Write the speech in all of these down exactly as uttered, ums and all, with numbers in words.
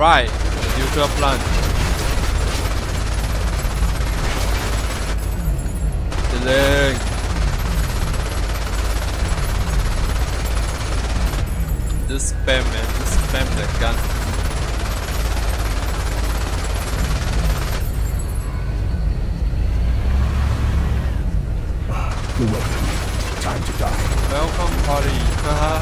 Alright, nuclear plant. Delaying. Just spam, man. Just spam the gun. You're welcome. Time to die. Welcome, party. Haha.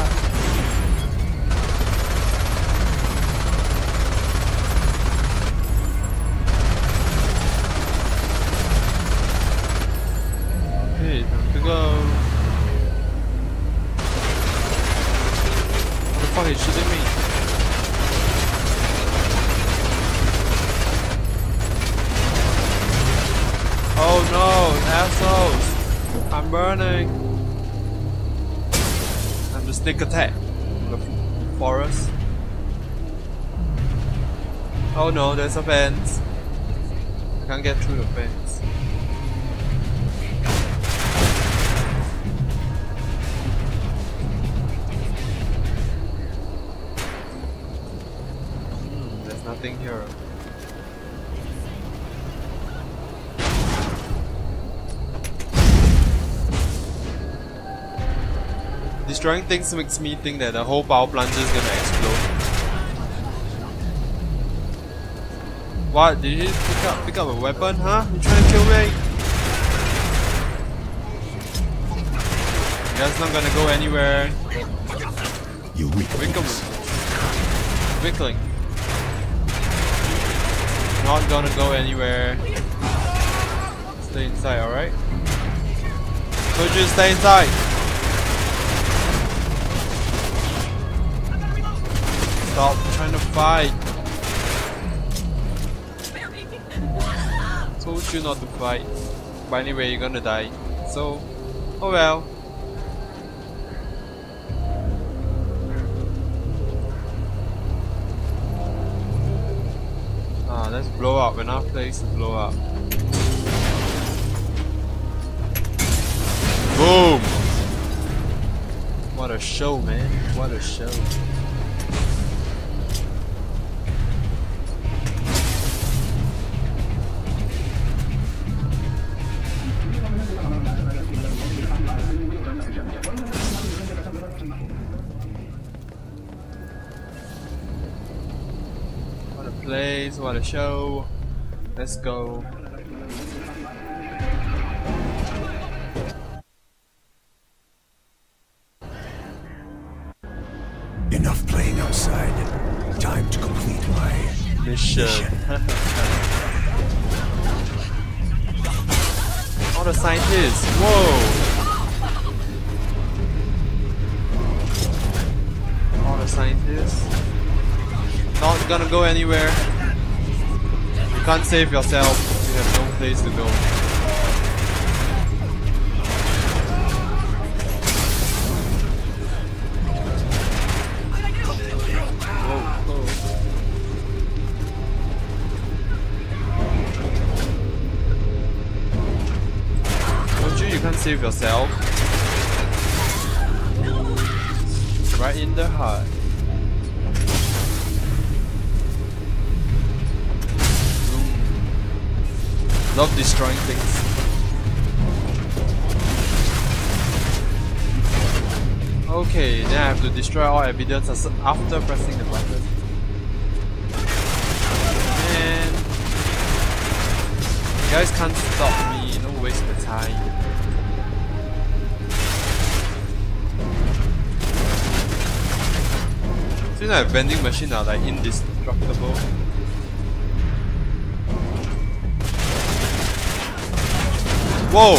Sneak attack in the forest. Oh no, there's a fence. I can't get through the fence. Hmm, there's nothing here. Destroying things makes me think that the whole power plant is gonna explode. What? Did you pick up, pick up a weapon, huh? You trying to kill me? That's not gonna go anywhere. You weakling. Weakling. Not gonna go anywhere. Stay inside, alright? So just stay inside. Stop trying to fight. Told you not to fight. But anyway, you're gonna die. So, oh well. Ah, let's blow up. Enough place to blow up. Boom! What a show, man. What a show. What a show. Let's go. Enough playing outside. Time to complete my mission. mission. All the scientists. Whoa. All the scientists. Not gonna go anywhere. You can't save yourself, you have no place to go. Whoa, whoa. Don't you, you can't save yourself. Right in the heart. Love destroying things. Okay, then I have to destroy all evidence after pressing the button. Man, you guys can't stop me, don't waste my time. Seems like vending machines are like indestructible. Whoa!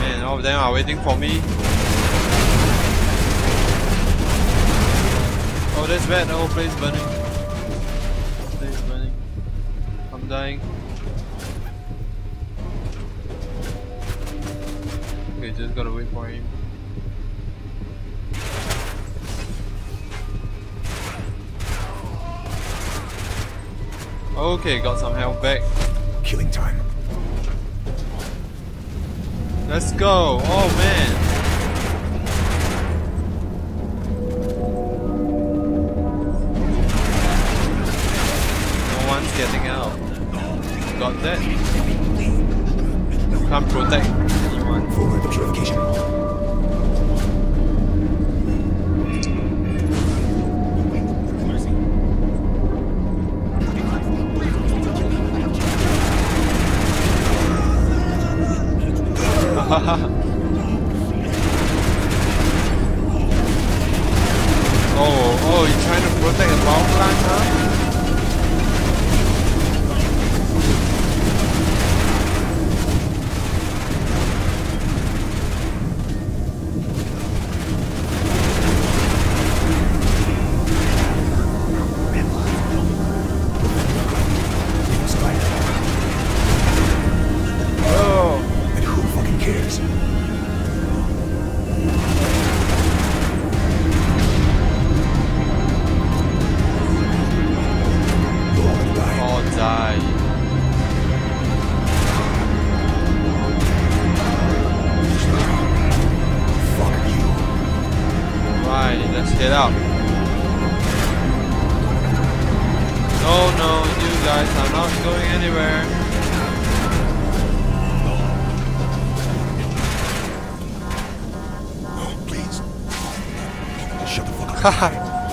Man, all of them are waiting for me. Oh, that's bad. The whole place is burning. The whole place is burning. I'm dying. Okay, just gotta wait for him. Okay, got some health back. Killing time. Let's go. Oh man. No one's getting out. Got that? Can't protect anyone. Forward purification.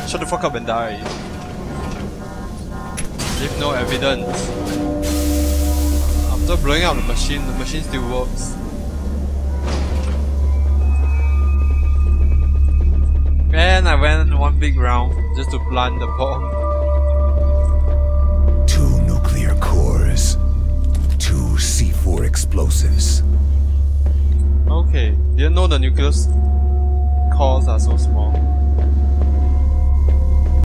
Shut the fuck up and die. Leave no evidence. After blowing up the machine, the machine still works. And I went one big round just to plant the bomb. Two nuclear cores. Two C four explosives. Okay, didn't know the nucleus cores are so small.